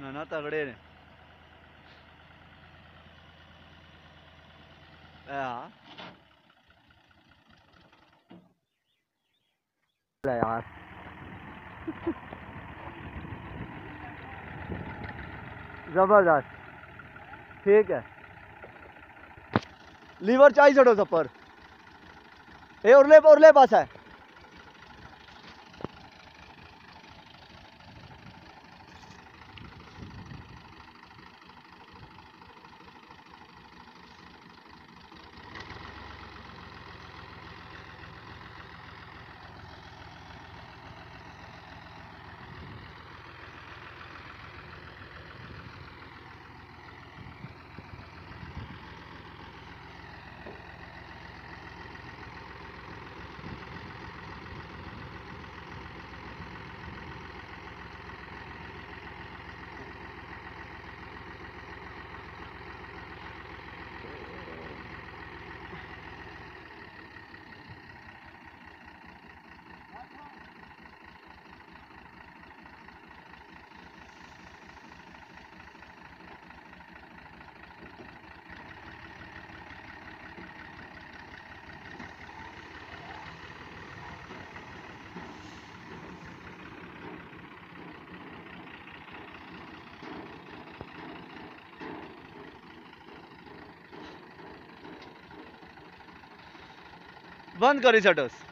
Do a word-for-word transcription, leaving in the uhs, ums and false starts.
ना ना तगड़े ने यार। जबरदस्त, ठीक है। लीवर चाहिए चढ़ो सब पर। ये उरले उरले पास है। बंद करी शटर्स।